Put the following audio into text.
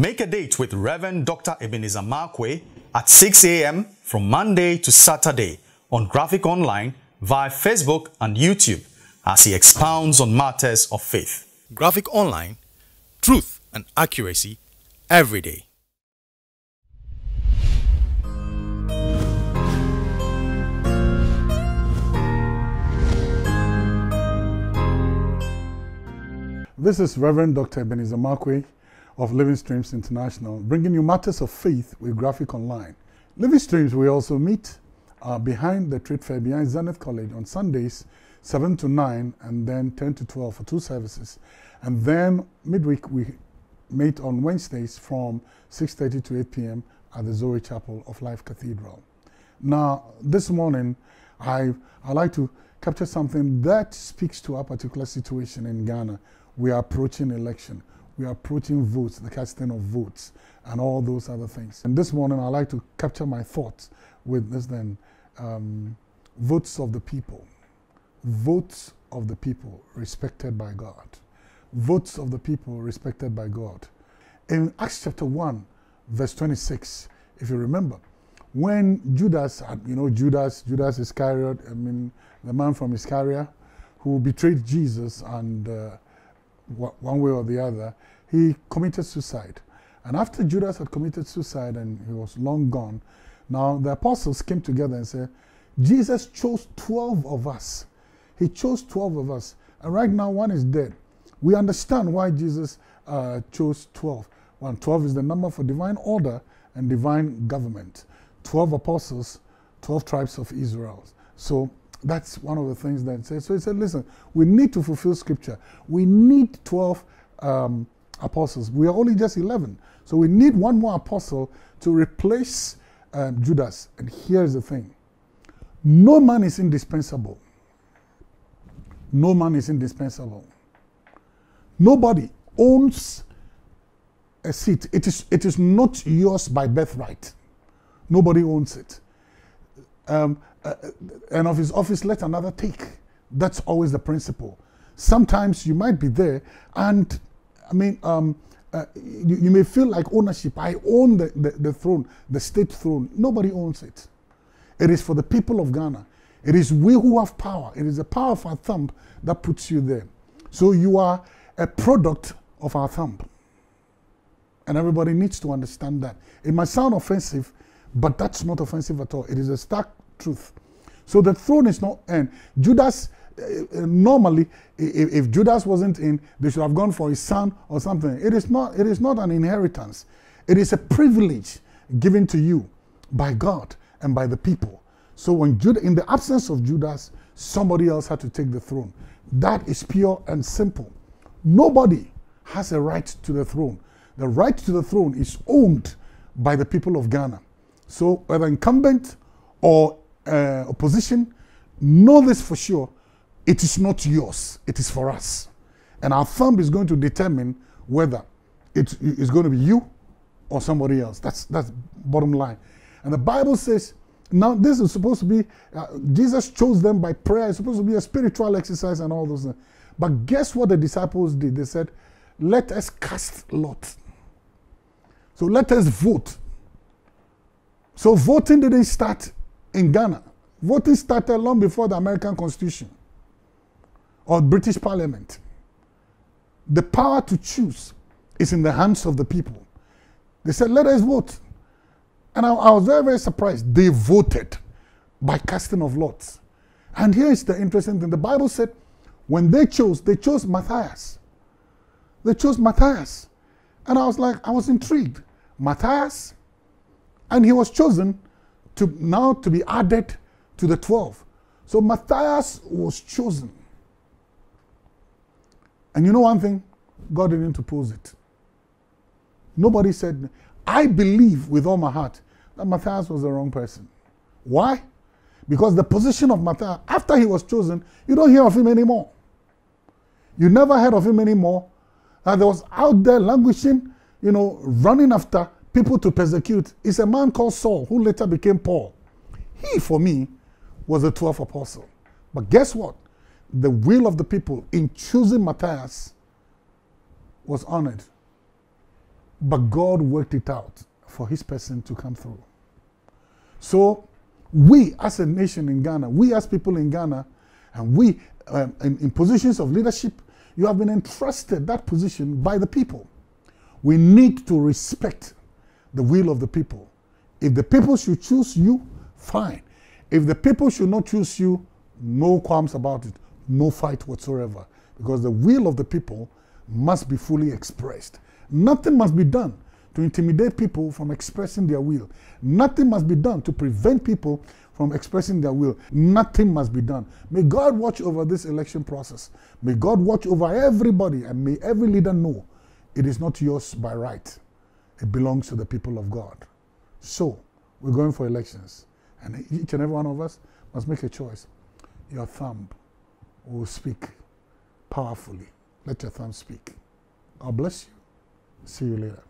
Make a date with Reverend Dr. Ebenezer Markwei at 6 a.m. from Monday to Saturday on Graphic Online via Facebook and YouTube as he expounds on matters of faith. Graphic Online, truth and accuracy every day. This is Reverend Dr. Ebenezer Markwei of Living Streams International, bringing you matters of faith with Graphic Online. Living Streams, we also meet behind the trade fair, behind Zenith College on Sundays, 7 to 9 and then 10 to 12 for two services. And then midweek, we meet on Wednesdays from 6:30 to 8 p.m. at the Zoe Chapel of Life Cathedral. Now, this morning, I'd like to capture something that speaks to our particular situation in Ghana. We are approaching election. We are approaching votes, the casting of votes, and all those other things. And this morning, I'd like to capture my thoughts with this then, votes of the people. Votes of the people respected by God. Votes of the people respected by God. In Acts chapter 1, verse 26, if you remember, when Judas, Judas Iscariot, the man from Iscariot, who betrayed Jesus and one way or the other, he committed suicide. And after Judas had committed suicide and he was long gone, now the apostles came together and said, Jesus chose 12 of us. He chose 12 of us. And right now one is dead. We understand why Jesus chose 12. 12 is the number for divine order and divine government. 12 apostles, 12 tribes of Israel. So that's one of the things that says. So he said, listen, we need to fulfill scripture. We need 12 apostles. We are only just 11. So we need one more apostle to replace Judas. And here's the thing. No man is indispensable. No man is indispensable. Nobody owns a seat. It is not yours by birthright. Nobody owns it. And of his office let another take. That's always the principle. Sometimes you might be there and you may feel like ownership. I own the throne, the state throne. Nobody owns it. It is for the people of Ghana. It is we who have power. It is the power of our thumb that puts you there. So you are a product of our thumb. And everybody needs to understand that. It might sound offensive, but that's not offensive at all. It is a stark truth. So the throne is not in. Judas, normally, if Judas wasn't in, they should have gone for his son or something. It is not an inheritance. It is a privilege given to you by God and by the people. So when in the absence of Judas, somebody else had to take the throne. That is pure and simple. Nobody has a right to the throne. The right to the throne is owned by the people of Ghana. So whether incumbent or opposition, know this for sure, it is not yours, it is for us. And our thumb is going to determine whether it is going to be you or somebody else. That's bottom line. And the Bible says, now this is supposed to be, Jesus chose them by prayer, it's supposed to be a spiritual exercise and all those things. But guess what the disciples did? They said, let us cast lots. So let us vote. So voting didn't start in Ghana. Voting started long before the American Constitution or British Parliament. The power to choose is in the hands of the people. They said, let us vote. And I was very, very surprised. They voted by casting of lots. And here's the interesting thing. The Bible said when they chose Matthias. They chose Matthias. And I was intrigued. Matthias? And he was chosen now to be added to the 12. So Matthias was chosen. And you know one thing? God didn't oppose it. Nobody said, I believe with all my heart that Matthias was the wrong person. Why? Because the position of Matthias, after he was chosen, you don't hear of him anymore. You never heard of him anymore. There was out there languishing, running after people to persecute, is a man called Saul, who later became Paul. He, for me, was the 12th apostle. But guess what? The will of the people in choosing Matthias was honored. But God worked it out for his person to come through. So we as a nation in Ghana, we as people in Ghana, and we in positions of leadership, you have been entrusted that position by the people. We need to respect the will of the people. If the people should choose you, fine. If the people should not choose you, no qualms about it, no fight whatsoever. Because the will of the people must be fully expressed. Nothing must be done to intimidate people from expressing their will. Nothing must be done to prevent people from expressing their will. Nothing must be done. May God watch over this election process. May God watch over everybody, and may every leader know it is not yours by right. It belongs to the people of God. So, we're going for elections. And each and every one of us must make a choice. Your thumb will speak powerfully. Let your thumb speak. God bless you. See you later.